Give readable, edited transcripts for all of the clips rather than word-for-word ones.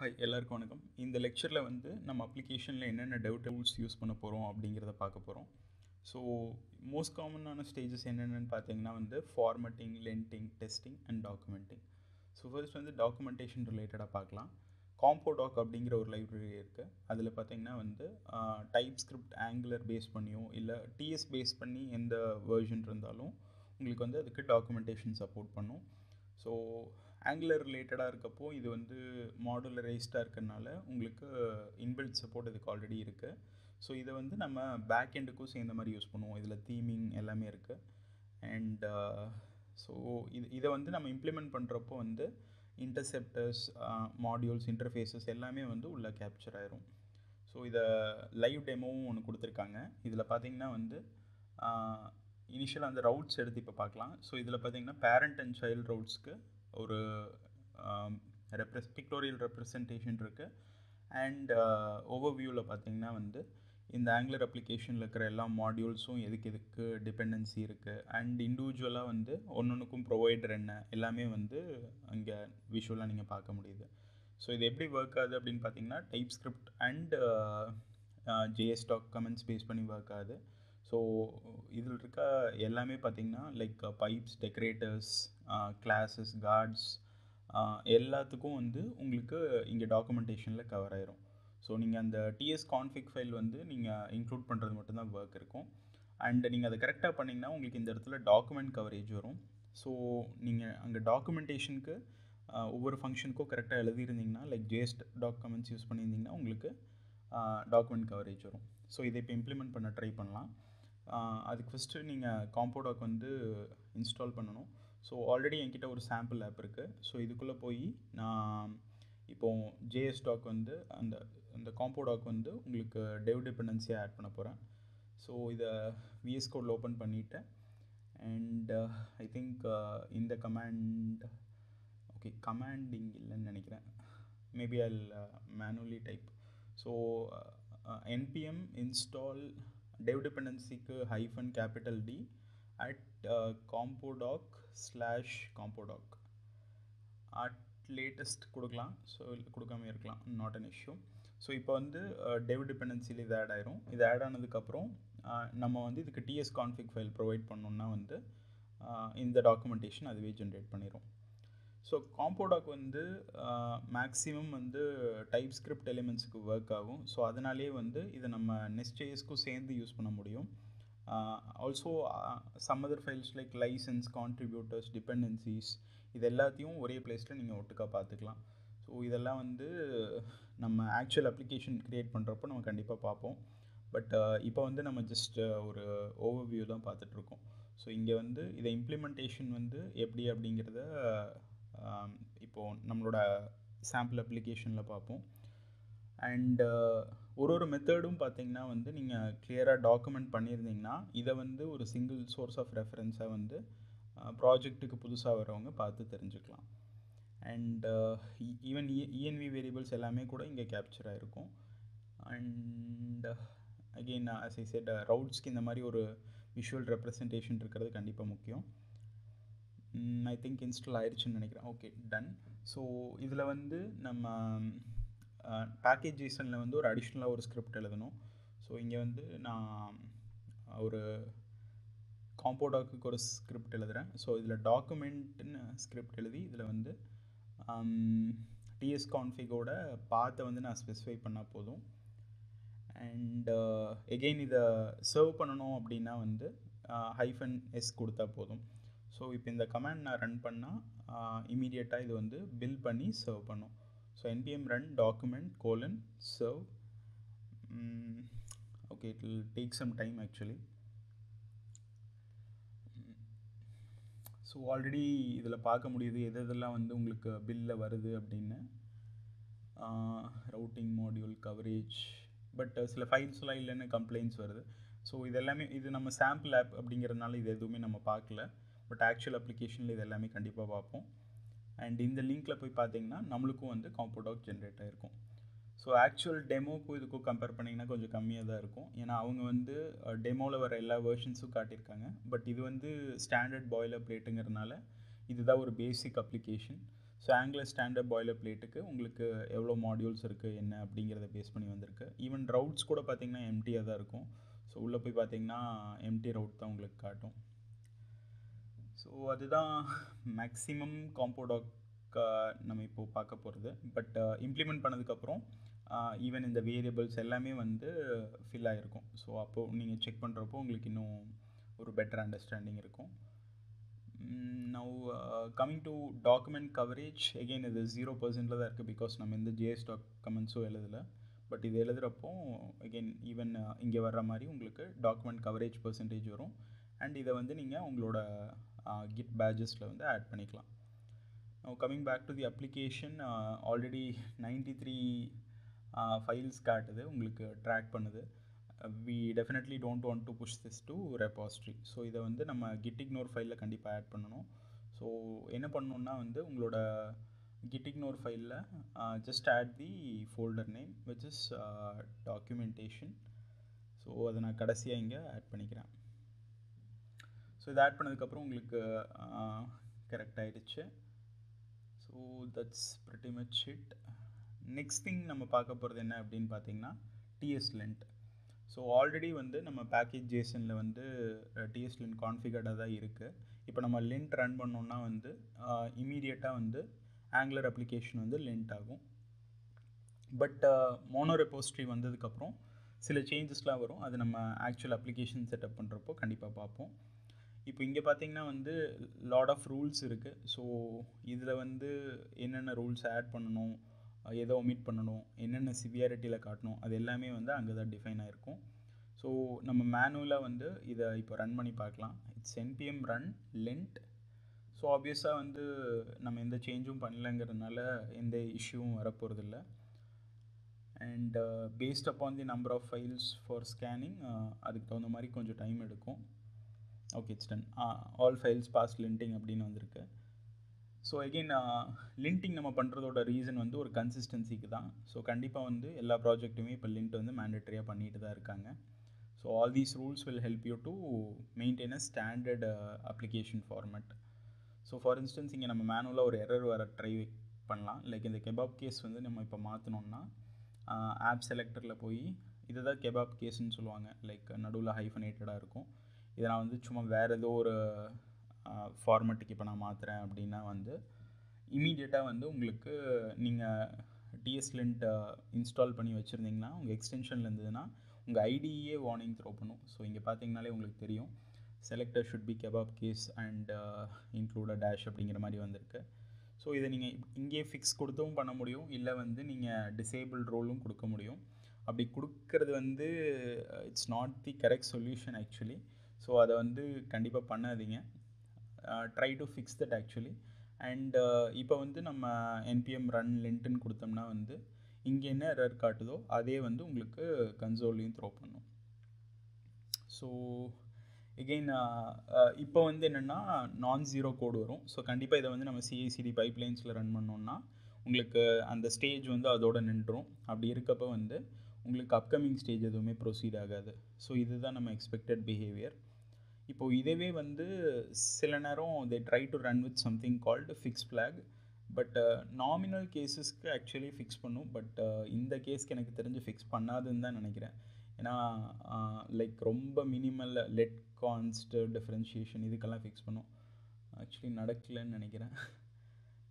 Hi, எல்லாருக்கும் வணக்கம். இந்த லெக்சர்ல வந்து நம்ம அப்ளிகேஷன்ல என்னென்ன டெவ் டூல்ஸ் யூஸ் பண்ண போறோம் அப்படிங்கறத பார்க்க போறோம். சோ மோஸ்ட் காமனான ஸ்டேजेस என்னென்னன்னு பாத்தீங்கன்னா வந்து formatting, linting, testing and documenting. So first வந்து டாக்குமெண்டேஷன் ரிலேட்டடா பார்க்கலாம். காம்போடாக் அப்படிங்கற ஒரு லைப்ரரி இருக்கு. அதுல பாத்தீங்கன்னா வந்து TypeScript Angular பேஸ் பண்ணியோ இல்ல TS பேஸ் பண்ணி எந்த வெர்ஷன் இருந்தாலும் உங்களுக்கு வந்து அதுக்கு டாக்குமெண்டேஷன் சப்போர்ட் பண்ணும். சோ Angular related இருக்கப்போ இது வந்து மாடுலரைஸ்டாக இருக்கிறதுனால உங்களுக்கு இன்பில்ட் சப்போர்ட் இதுக்கு ஆல்ரெடி இருக்குது. ஸோ இதை வந்து நம்ம பேக் எண்டுக்கும் சேர்ந்த மாதிரி யூஸ் பண்ணுவோம். இதில் தீமிங் எல்லாமே இருக்குது. அண்ட் ஸோ இதை வந்து நம்ம இம்ப்ளிமெண்ட் பண்ணுறப்போ வந்து இன்டர்செப்டர்ஸ், மாடியூல்ஸ், இன்டர்ஃபேஸஸ் எல்லாமே வந்து உள்ளே கேப்சர் ஆயிரும். ஸோ இதை லைவ் டெமோவும் ஒன்று கொடுத்துருக்காங்க. இதில் பார்த்திங்கன்னா வந்து இனிஷியலாக அந்த ரவுட்ஸ் எடுத்து இப்போ பார்க்கலாம். ஸோ இதில் பார்த்திங்கன்னா பேரண்ட் அண்ட் சைல்டு ரவுட்ஸ்க்கு ஒரு பிக்டோரியல் ரெப்ரசன்டேஷன் இருக்குது. அண்ட் ஓவர்வியூவில் பார்த்திங்கன்னா வந்து இந்த ஆங்குலர் அப்ளிகேஷனில் இருக்கிற எல்லா மாடியூல்ஸும் எதுக்கு எதுக்கு டிபெண்டன்சி இருக்குது அண்ட் இண்டிவிஜுவலாக வந்து ஒன்னொன்றுக்கும் ப்ரொவைடர் என்ன எல்லாமே வந்து அங்கே விஷுவலாக நீங்கள் பார்க்க முடியுது. ஸோ இது எப்படி ஒர்க் ஆகுது அப்படின்னு பார்த்திங்கன்னா TypeScript and JS doc comments base பண்ணி ஒர்க் ஆகுது. ஸோ இதில் இருக்க எல்லாமே பார்த்திங்கன்னா like pipes, decorators, classes, guards எல்லாத்துக்கும் வந்து உங்களுக்கு இங்கே டாக்குமெண்டேஷனில் கவர் ஆயிரும். ஸோ நீங்கள் அந்த TS கான்ஃபிக் ஃபைல் வந்து நீங்கள் இன்க்ளூட் பண்ணுறது மட்டும்தான் ஒர்க் இருக்கும். அண்ட் நீங்கள் அதை கரெக்டாக பண்ணிங்கன்னா உங்களுக்கு இந்த இடத்துல டாக்குமெண்ட் கவரேஜ் வரும். ஸோ நீங்கள் அங்கே டாக்குமெண்டேஷனுக்கு ஒவ்வொரு ஃபங்க்ஷனுக்கும் கரெக்டாக எழுதியிருந்தீங்கன்னா like jest doc comments use பண்ணியிருந்தீங்கன்னா உங்களுக்கு டாக்குமெண்ட் கவரேஜ் வரும். ஸோ இதை இப்போ இம்ப்ளிமெண்ட் பண்ண ட்ரை பண்ணலாம். அதுக்கு ஃபஸ்ட்டு நீங்கள் காம்போடாக் வந்து இன்ஸ்டால் பண்ணணும். ஸோ ஆல்ரெடி என்கிட்ட ஒரு சாம்பிள் ஆப் இருக்குது. ஸோ இதுக்குள்ளே போய் நான் இப்போது JS டாக் வந்து அந்த காம்போடாக் வந்து உங்களுக்கு டெவ் டிபெண்டன்சியாக ஆட் பண்ண போகிறேன். ஸோ இதை VS கோடில் ஓப்பன் பண்ணிவிட்டேன். அண்ட் ஐ திங்க் இந்த கமாண்ட் ஓகே கமாண்டிங் இல்லைன்னு நினைக்கிறேன். Maybe I will manually type. So npm install dev dependency -D at compodoc/compodoc at latest கொடுக்கலாம். ஸோ கொடுக்காம இருக்கலாம், நாட் அன் இஷ்யூ. ஸோ இப்போ வந்து dev dependency-ல இது ஆட் ஆயிரும். இது ஆட் ஆனதுக்கப்புறம் நம்ம வந்து இதுக்கு TS config ஃபைல் ப்ரொவைட் பண்ணோம்னா வந்து இந்த டாக்குமெண்டேஷன் அதுவே ஜென்ரேட் பண்ணிடும். ஸோ காம்போடாக் வந்து மேக்ஸிமம் வந்து TypeScript எலிமெண்ட்ஸுக்கு ஒர்க் ஆகும். ஸோ அதனாலே வந்து இதை நம்ம நெஸ்ட்ஜேஎஸ்க்கும் சேர்ந்து யூஸ் பண்ண முடியும். Also some other files like licence, contributors, dependencies இது எல்லாத்தையும் ஒரே பிளேஸில் நீங்கள் ஒட்டுக்காக பார்த்துக்கலாம். ஸோ இதெல்லாம் வந்து நம்ம ஆக்சுவல் அப்ளிகேஷன் க்ரியேட் பண்ணுறப்போ நம்ம கண்டிப்பாக பார்ப்போம். பட் இப்போ வந்து நம்ம ஜஸ்ட் ஒரு ஓவர்வியூ தான் பார்த்துட்ருக்கோம். ஸோ இங்கே வந்து இதை இம்ப்ளிமெண்டேஷன் வந்து எப்படி அப்படிங்கிறத இப்போது நம்மளோட சாம்பிள் அப்ளிகேஷனில் பார்ப்போம். அண்டு ஒரு மெத்தடும் பார்த்திங்கன்னா வந்து நீங்கள் கிளியராக டாக்குமெண்ட் பண்ணியிருந்தீங்கன்னா இதை வந்து ஒரு சிங்கிள் சோர்ஸ் ஆஃப் ரெஃபரன்ஸாக வந்து ப்ராஜெக்ட்டுக்கு புதுசாக வரவங்க பார்த்து தெரிஞ்சுக்கலாம். அண்டு ஈவன் ENV வேரியபிள்ஸ் எல்லாமே கூட இங்கே கேப்சர் ஆகிருக்கும். And again as I said ரவுட்ஸ்க்கு இந்த மாதிரி ஒரு விஷுவல் ரெப்ரசன்டேஷன் இருக்கிறது கண்டிப்பாக முக்கியம். ஐ திங்க் இன்ஸ்டால் ஆயிடுச்சுன்னு நினைக்கிறேன். Okay, ton. ஸோ இதில் வந்து நம்ம பேக்கேஜ் ஜேசனில் வந்து ஒரு அடிஷ்னலாக ஒரு ஸ்கிரிப்ட் எழுதணும். ஸோ இங்கே வந்து நான் ஒரு காம்போடாக்கு ஒரு ஸ்கிரிப்ட் எழுதுகிறேன். ஸோ இதில் டாக்குமெண்ட்னு ஸ்கிரிப்ட் எழுதி இதில் வந்து TS கான்ஃபிகோட பாத்தை வந்து நான் ஸ்பெசிஃபை பண்ணால் போதும். அண்ட் எகெயின் இதை சர்வ் பண்ணணும் அப்படின்னா வந்து -s கொடுத்தா போதும். ஸோ இப்போ இந்த கமாண்ட் நான் ரன் பண்ணால் இமீடியட்டாக இது வந்து பில் பண்ணி சர்வ் பண்ணும். So npm run document:/serve. Okay, it will take some time actually. So already இதில் பார்க்க முடியுது எது எதெல்லாம் வந்து உங்களுக்கு பில்லில் வருது அப்படின்னு. ரூட்டிங், மாடியூல், கவரேஜ், பட் சில ஃபைல்ஸ்லாம் இல்லைன்னு கம்ப்ளைண்ட்ஸ் வருது. ஸோ இதெல்லாமே இது நம்ம சாம்பிள் ஆப் அப்படிங்கிறதுனால இது எதுவுமே நம்ம பார்க்கல. பட் ஆக்சுவல் அப்ளிகேஷனில் இது எல்லாமே கண்டிப்பாக பார்ப்போம். அண்ட் இந்த லிங்கில் போய் பார்த்தீங்கன்னா நம்மளுக்கும் வந்து காம்போடாக் ஜென்ரேட் ஆகிருக்கும். ஸோ ஆக்சுவல் டெமோக்கும் இதுக்கும் கம்பேர் பண்ணிங்கன்னா கொஞ்சம் கம்மியாக தான் இருக்கும். ஏன்னா அவங்க வந்து டெமோவில் வர எல்லா வெர்ஷன்ஸும் காட்டியிருக்காங்க. பட் இது வந்து ஸ்டாண்டர்ட் பாய்லர் பிளேட்டுங்கிறதுனால இதுதான் ஒரு basic application. So Angular standard boilerplate ku ungalku evlo modules irukku enna abingiradha base panni vandirukku. Even routes kuda pathina empty ah da irukum. So ulla poi pathina empty route da ungalku kaatum. So adha maximum Compodoc நம்ம இப்போ பார்க்க போறது. But implement பண்ணதுக்கு அப்புறம் even இந்த variables எல்லாமே வந்து fill ஆயிருக்கும். ஸோ அப்போ நீங்க செக் பண்றப்போ உங்களுக்கு இன்னும் ஒரு பெட்டர் அண்டர்ஸ்டாண்டிங் இருக்கும். Now coming to document coverage, again இது 0% தான் இருக்கு. பிகாஸ் நம்ம இந்த JS டாக்குமெண்ட்ஸோ எழுதல. பட் இது எழுதுறப்போ அகைன் ஈவன் இங்கே வர்ற மாதிரி உங்களுக்கு டாக்குமெண்ட் கவரேஜ் பெர்சன்டேஜ் வரும். அண்ட் இதை வந்து நீங்கள் உங்களோட கிட் பேஜஸில் வந்து ஆட் பண்ணிக்கலாம். Now coming back to the application, already 93 files காட்டுது உங்களுக்கு ட்ராக் பண்ணுது. We definitely don't want to push this to repository. So இதை வந்து நம்ம gitignore ஃபைலில் கண்டிப்பாக ஆட் பண்ணணும். ஸோ என்ன பண்ணணுன்னா வந்து உங்களோட gitignore ஃபைலில் just add the folder name which is documentation. So அதை நான் கடைசியாக இங்கே ஆட் பண்ணிக்கிறேன். ஸோ இதை ஆட் பண்ணதுக்கப்புறம் உங்களுக்கு கரெக்ட் ஆகிடுச்சு. So that's pretty much it. Next thing நம்ம பார்க்க போகிறது என்ன அப்படின்னு பார்த்தீங்கன்னா TSLint. ஸோ ஆல்ரெடி வந்து நம்ம பேக்கேஜ் ஜேசனில் வந்து TSLint கான்ஃபிகர்டாக தான் இருக்குது. இப்போ நம்ம லிண்ட் ரன் பண்ணோம்னா வந்து இமீடியட்டாக வந்து ஆங்குலர் அப்ளிகேஷன் வந்து லிண்ட் ஆகும். பட் மோனோ ரெபோஸ்ட்ரி வந்ததுக்கப்புறம் சில சேஞ்சஸ்லாம் வரும். அது நம்ம ஆக்சுவல் அப்ளிகேஷன் செட்டப் பண்ணுறப்போ கண்டிப்பாக பார்ப்போம். இப்போ இங்கே பார்த்தீங்கன்னா வந்து லாட் ஆஃப் ரூல்ஸ் இருக்குது. ஸோ இதில் வந்து என்னென்ன ரூல்ஸ் ஆட் பண்ணணும், எதை ஒமிட் பண்ணணும், என்னென்ன சிவியாரிட்டியில் காட்டணும், அது எல்லாமே வந்து அங்கே தான் டிஃபைன் ஆகிருக்கும். ஸோ நம்ம மேனுவலாக வந்து இதை இப்போ ரன் பண்ணி பார்க்கலாம். It's npm run lint. So ஆப்வியஸாக வந்து நம்ம எந்த சேஞ்சும் பண்ணலங்கிறதுனால எந்த இஷ்யூவும் வரப்போகிறதில்ல. And based upon the number of files for scanning அதுக்கு தகுந்த மாதிரி கொஞ்சம் டைம் எடுக்கும். Okay, it's done. All files past linting அப்படின்னு வந்திருக்கு. ஸோ அகெயின் லிண்டிங் நம்ம பண்ணுறதோட ரீசன் வந்து ஒரு கன்சிஸ்டன்சிக்கு தான். ஸோ கண்டிப்பாக வந்து எல்லா ப்ராஜெக்ட்டுமே இப்போ லிண்ட் வந்து மேண்டட்ரியாக பண்ணிட்டு தான் இருக்காங்க. So all these rules will help you to maintain a standard application format. So for instance இங்கே நம்ம மேனுவலாக ஒரு எரர் வர ட்ரை பண்ணலாம். லைக் இந்த கெபாப் கேஸ் வந்து நம்ம இப்போ மாற்றினோம்னா ஆப் செலக்டரில் போய் இதை தான் கெபாப் கேஸ்ன்னு சொல்லுவாங்க. லைக் நடுவில் ஹைஃபனேட்டடாக இருக்கும். இதை நான் வந்து சும்மா வேறு ஏதோ ஒரு ஃபார்மேட்டுக்கு இப்போ நான் மாற்றுறேன் அப்படின்னா வந்து இமீடியட்டாக வந்து உங்களுக்கு நீங்கள் TSLint இன்ஸ்டால் பண்ணி வச்சுருந்தீங்கன்னா உங்கள் எக்ஸ்டென்ஷனில் இருந்ததுன்னா உங்கள் ஐடியே வார்னிங் த்ரோ பண்ணும். ஸோ இங்கே பார்த்தீங்கனாலே உங்களுக்கு தெரியும் selector should be kebab case and include a dash அப்படிங்கிற மாதிரி வந்திருக்கு. ஸோ இதை நீங்கள் இங்கே ஃபிக்ஸ் கொடுத்தும் பண்ண முடியும், இல்லை வந்து நீங்கள் டிசேபிள் ரோலும் கொடுக்க முடியும். அப்படி கொடுக்கறது வந்து it's not the correct solution actually. So அதை வந்து கண்டிப்பாக பண்ணாதீங்க. Try to fix that actually. And இப்போ வந்து நம்ம npm ரன் லிண்ட்னு கொடுத்தோம்னா வந்து இங்கே என்ன எரர் காட்டுதோ அதே வந்து உங்களுக்கு கன்சோல்லையும் த்ரோ பண்ணும். ஸோ எகெயின் இப்போ வந்து என்னென்னா நான் ஜீரோ கோடு வரும். ஸோ கண்டிப்பாக இதை வந்து நம்ம CICD பைப்லைன்ஸில் ரன் பண்ணோம்னா உங்களுக்கு அந்த ஸ்டேஜ் வந்து அதோடு நின்றுடும். அப்படி இருக்கப்போ வந்து உங்களுக்கு அப்கமிங் ஸ்டேஜ் எதுவுமே ப்ரொசீட் ஆகாது. ஸோ இதுதான் நம்ம எக்ஸ்பெக்டட் பிஹேவியர். இப்போது இதவே வந்து சில நேரம் they try to run with something called fix flag. But nominal கேஸஸ்க்கு ஆக்சுவலி ஃபிக்ஸ் பண்ணும். பட் இந்த கேஸ்க்கு எனக்கு தெரிஞ்சு ஃபிக்ஸ் பண்ணாதுன்னு தான் நினைக்கிறேன். ஏன்னா லைக் ரொம்ப மினிமல் லெட் கான்ஸ்ட் டிஃப்ரென்ஷியேஷன் இதுக்கெல்லாம் ஃபிக்ஸ் பண்ணும். ஆக்சுவலி நடக்கலைன்னு நினைக்கிறேன்.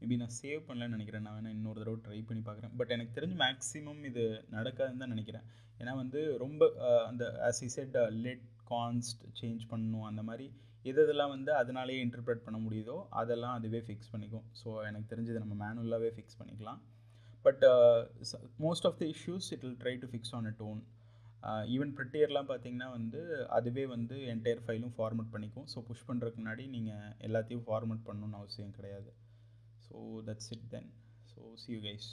மேபி நான் சேவ் பண்ணலன்னு நினைக்கிறேன். நான் வேணால் இன்னொரு தடவை ட்ரை பண்ணி பார்க்குறேன். பட் எனக்கு தெரிஞ்சு மேக்ஸிமம் இது நடக்காதுன்னு தான் நினைக்கிறேன். ஏன்னா வந்து ரொம்ப அந்த as I said let const change பண்ணணும். அந்த மாதிரி எதெல்லாம் வந்து அதனாலேயே இன்டர்பிரேட் பண்ண முடியுதோ அதெல்லாம் அதுவே ஃபிக்ஸ் பண்ணிக்கும். ஸோ எனக்கு தெரிஞ்சு இதை நம்ம மேனுவலாகவே ஃபிக்ஸ் பண்ணிக்கலாம். But most of the issues it will try to fix on it own. Even Prettierலாம் பார்த்தீங்கன்னா வந்து அதுவே வந்து என்டையர் ஃபைலும் ஃபார்மேட் பண்ணிக்கும். ஸோ புஷ் பண்ணுறதுக்கு முன்னாடி நீங்கள் எல்லாத்தையும் ஃபார்மேட் பண்ணணுன்னு அவசியம் கிடையாது. So that's it then. So see you guys.